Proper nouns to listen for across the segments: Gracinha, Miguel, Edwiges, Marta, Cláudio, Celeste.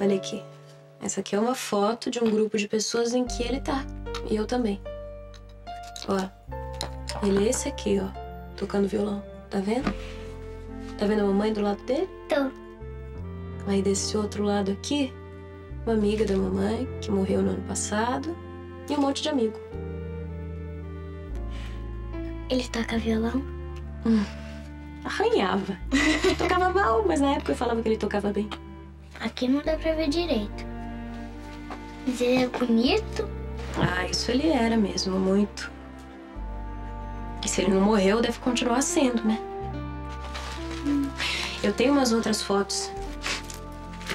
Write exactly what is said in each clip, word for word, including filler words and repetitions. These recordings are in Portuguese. Olha aqui. Essa aqui é uma foto de um grupo de pessoas em que ele tá. E eu também. Ó. Ele é esse aqui, ó. Tocando violão. Tá vendo? Tá vendo a mamãe do lado dele? Tô. Aí desse outro lado aqui, uma amiga da mamãe que morreu no ano passado. E um monte de amigo. Ele toca violão? Hum. Arranhava. Tocava mal, mas na época eu falava que ele tocava bem. Aqui não dá pra ver direito. Mas ele é bonito? Ah, isso ele era mesmo, muito. E se ele não morreu, deve continuar sendo, né? Hum. Eu tenho umas outras fotos.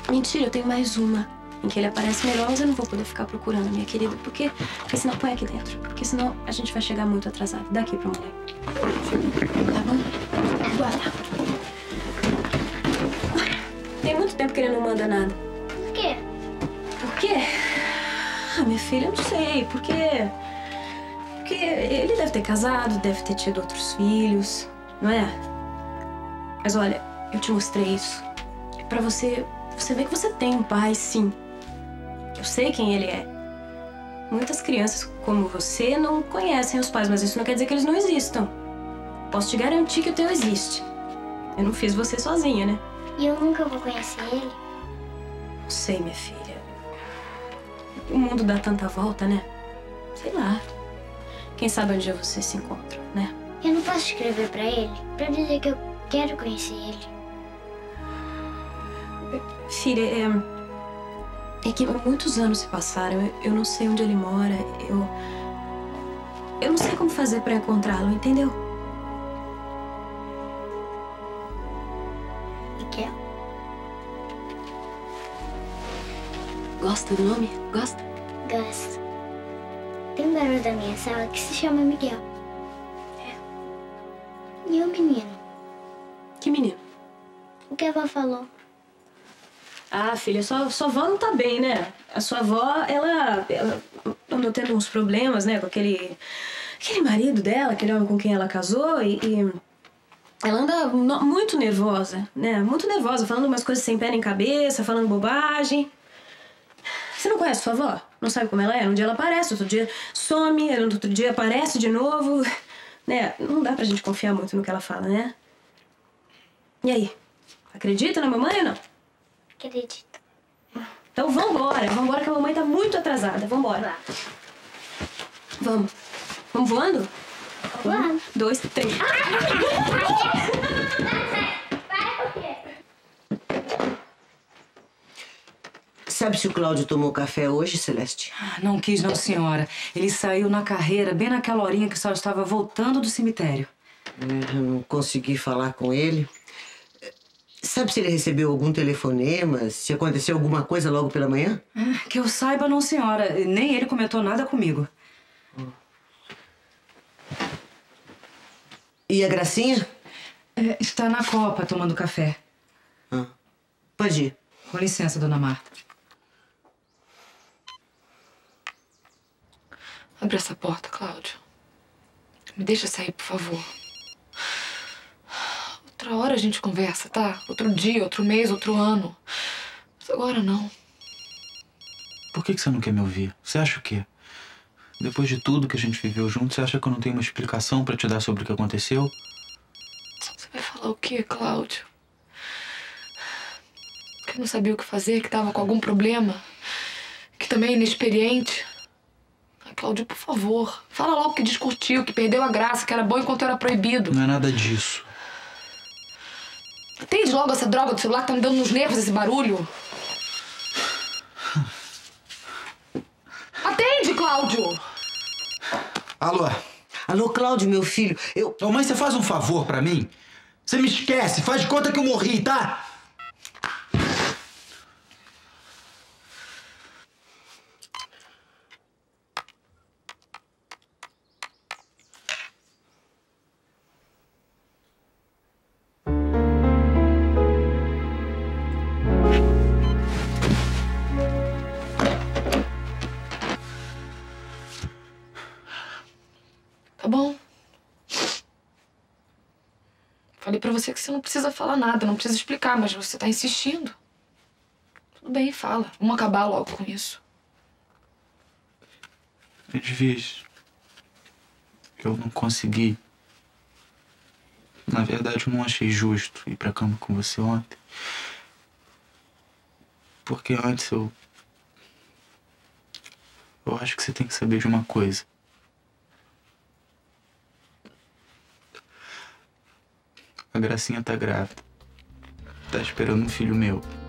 Mentira, eu tenho mais uma. Em que ele aparece melhor, mas eu não vou poder ficar procurando, minha querida. Porque, porque senão, põe aqui dentro. Porque senão a gente vai chegar muito atrasado. Daqui pra mulher. Tá bom? Guarda. Tem muito tempo que ele não manda nada. Por quê? Por quê? Ah, minha filha, eu não sei. Por quê? Porque ele deve ter casado, deve ter tido outros filhos, não é? Mas olha, eu te mostrei isso. É pra você, você ver que você tem um pai, sim. Eu sei quem ele é. Muitas crianças como você não conhecem os pais, mas isso não quer dizer que eles não existam. Posso te garantir que o teu existe. Eu não fiz você sozinha, né? E eu nunca vou conhecer ele? Não sei, minha filha. O mundo dá tanta volta, né? Sei lá. Quem sabe onde vocês se encontram, né? Eu não posso escrever pra ele, pra dizer que eu quero conhecer ele. Filha, é... É que muitos anos se passaram, eu, eu não sei onde ele mora, eu... Eu não sei como fazer pra encontrá-lo, entendeu? Miguel. Gosta do nome? Gosta? Gosto. Tem um garoto da minha sala que se chama Miguel. É. E o menino? Que menino? O que a avó falou. Ah, filha, sua, sua avó não tá bem, né? A sua avó, ela, ela andou tendo uns problemas, né? Com aquele, aquele marido dela, aquele homem com quem ela casou. E, e ela anda no, muito nervosa, né? Muito nervosa, falando umas coisas sem pé nem cabeça, falando bobagem. Você não conhece sua avó? Não sabe como ela é? Um dia ela aparece, outro dia some, outro dia aparece de novo. Né? Não dá pra gente confiar muito no que ela fala, né? E aí? Acredita na mamãe ou não? Acredito. Então vambora, vambora que a mamãe tá muito atrasada. Vambora. Vamos. Vamos voando? Voando. Um, dois, três. Sabe se o Cláudio tomou café hoje, Celeste? Ah, não quis não, senhora. Ele saiu na carreira bem naquela horinha que a senhora estava voltando do cemitério. Eu não consegui falar com ele. Sabe se ele recebeu algum telefonema, se aconteceu alguma coisa logo pela manhã? Ah, que eu saiba não, senhora. Nem ele comentou nada comigo. Hum. E a Gracinha? É, está na copa tomando café. Ah. Pode ir. Com licença, dona Marta. Abre essa porta, Cláudio. Me deixa sair, por favor. Outra hora a gente conversa, tá? Outro dia, outro mês, outro ano. Mas agora não. Por que que você não quer me ouvir? Você acha o quê? Depois de tudo que a gente viveu junto, você acha que eu não tenho uma explicação pra te dar sobre o que aconteceu? Você vai falar o quê, Cláudio? Que não sabia o que fazer, que tava com algum problema. Que também é inexperiente. Ah, Cláudio, por favor. Fala logo que discutiu, que perdeu a graça, que era bom enquanto era proibido. Não é nada disso. Entende logo essa droga do celular que tá me dando nos nervos, esse barulho? Atende, Cláudio! Alô? Alô, Cláudio, meu filho, eu... Ô, mãe, você faz um favor pra mim? Você me esquece, faz de conta que eu morri, tá? Bom, falei pra você que você não precisa falar nada, não precisa explicar, mas você tá insistindo. Tudo bem, fala. Vamos acabar logo com isso. Edwiges, eu não consegui. Na verdade, eu não achei justo ir pra cama com você ontem. Porque antes eu... Eu acho que você tem que saber de uma coisa. A Gracinha tá grávida. Tá esperando um filho meu.